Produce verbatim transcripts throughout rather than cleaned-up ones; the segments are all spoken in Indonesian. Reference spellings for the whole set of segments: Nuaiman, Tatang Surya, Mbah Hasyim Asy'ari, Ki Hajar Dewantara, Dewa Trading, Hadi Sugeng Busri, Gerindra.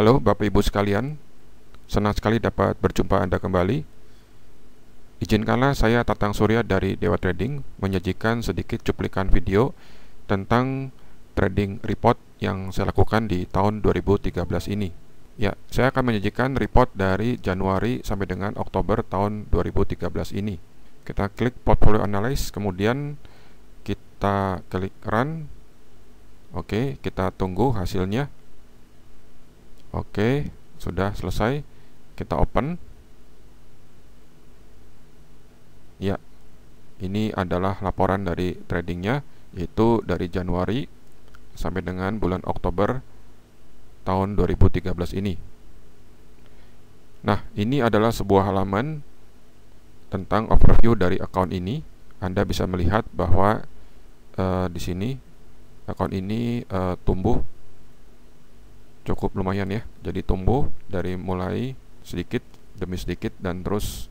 Halo Bapak Ibu sekalian, senang sekali dapat berjumpa Anda kembali. Izinkanlah saya Tatang Surya dari Dewa Trading menyajikan sedikit cuplikan video tentang trading report yang saya lakukan di tahun dua ribu tiga belas ini. Ya, saya akan menyajikan report dari Januari sampai dengan Oktober tahun dua ribu tiga belas ini. Kita klik portfolio analysis, kemudian kita klik run. Oke, kita tunggu hasilnya. Oke, sudah selesai. Kita open. Ya, ini adalah laporan dari tradingnya, yaitu dari Januari sampai dengan bulan Oktober tahun dua ribu tiga belas ini. Nah, ini adalah sebuah halaman tentang overview dari account ini. Anda bisa melihat bahwa uh, di sini account ini uh, tumbuh cukup lumayan ya, jadi tumbuh dari mulai sedikit demi sedikit dan terus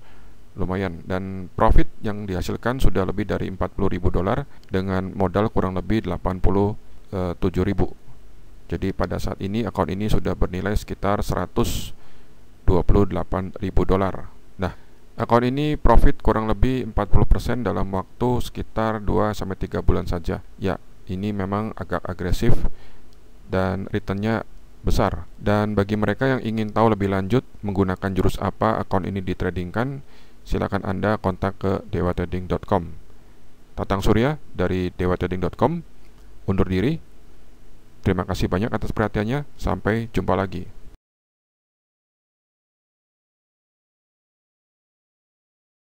lumayan, dan profit yang dihasilkan sudah lebih dari empat puluh ribu dolar dengan modal kurang lebih delapan puluh tujuh ribu. Jadi pada saat ini akun ini sudah bernilai sekitar seratus dua puluh delapan ribu dolar. Nah, akun ini profit kurang lebih empat puluh persen dalam waktu sekitar dua sampai tiga bulan saja. Ya, ini memang agak agresif dan returnnya besar. Dan bagi mereka yang ingin tahu lebih lanjut menggunakan jurus apa akun ini ditradingkan, silakan Anda kontak ke dewa trading dot com. Tatang Surya dari dewa trading dot com undur diri. Terima kasih banyak atas perhatiannya. Sampai jumpa lagi.